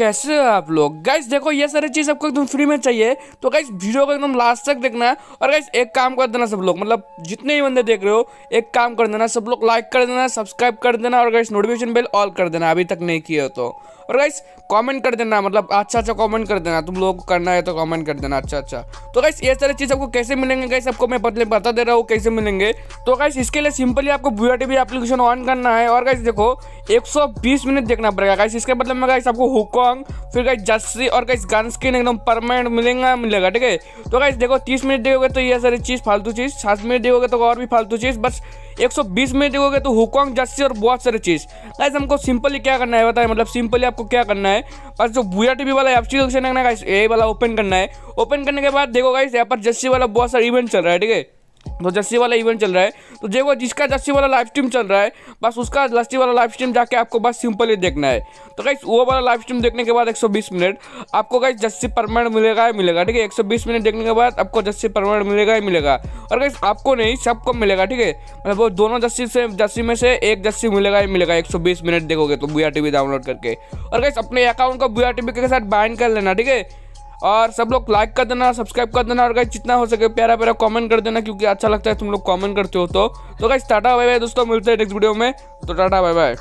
कैसे हो आप लोग गाइस। देखो ये सारी चीज़ आपको एकदम फ्री में चाहिए तो गाइस वीडियो को एकदम लास्ट तक देखना है। और गाइस एक काम कर देना सब लोग, मतलब जितने भी बंदे देख रहे हो एक काम कर देना सब लोग, लाइक कर देना, सब्सक्राइब कर देना और गाइस नोटिफिकेशन बेल ऑल कर देना अभी तक नहीं किया हो तो। और गाइस कमेंट कर देना, मतलब अच्छा अच्छा कमेंट कर देना, तुम लोग को करना है तो कमेंट कर देना अच्छा। तो गाइस ये सारी चीज़ आपको कैसे मिलेंगे गाइस आपको मैं बता दे रहा हूँ कैसे मिलेंगे। तो गाइस इसके लिए सिंपली आपको भूया टीवी एप्लीकेशन ऑन करना है और गाइस देखो 120 मिनट देखना पड़ेगा गाइस। इसके बदले में गाइस आपको हुकॉन्ग, फिर गाइस जर्सी और गाइस गन स्किन एकदम परमानेंट मिलेगा ठीक है। तो गाइस देखो 30 मिनट देखोगे तो ये सारी चीज़ फालतू चीज़, 60 मिनट देखोगे तो और भी फालतू चीज़, बस 120 मिनट देखोगे तो हुकॉन्ग, जर्सी और बहुत सारी चीज़। गाइस हमको सिंपली क्या करना है बताए, मतलब सिंपली आपको क्या करना है बस जो भूया टीवी वाला एप्लीकेशन है ना गाइस ये वाला ओपन करना है। ओपन करने के बाद देखो गाइस यहाँ पर जर्सी वाला बहुत सारा इवेंट चल रहा है ठीक है। तो जर्सी वाला इवेंट चल रहा है तो देखो जिसका जर्सी वाला लाइव स्ट्रीम चल रहा है बस उसका जर्सी वाला लाइव स्ट्रीम जाके आपको बस सिंपल ही देखना है। तो गाइस वो वाला लाइव स्ट्रीम देखने के बाद 120 मिनट आपको गाइस जर्सी परमानेंट मिलेगा ठीक है। 120 मिनट देखने के बाद आपको जर्सी परमानेंट मिलेगा और गाइस आपको नहीं सबको मिलेगा ठीक है। मतलब वो दोनों जर्सी में से एक जर्सी मिलेगा 120 मिनट देखोगे तो भूया टीवी डाउनलोड करके। और गाइस अपने अकाउंट को भूया टीवी के साथ बाइंड कर लेना ठीक है। और सब लोग लाइक कर देना, सब्सक्राइब कर देना और गाइस जितना हो सके प्यारा प्यारा कमेंट कर देना क्योंकि अच्छा लगता है तुम लोग कमेंट करते हो तो। गाइस टाटा बाय बाय दोस्तों, मिलते हैं नेक्स्ट वीडियो में, तो टाटा बाय बाय।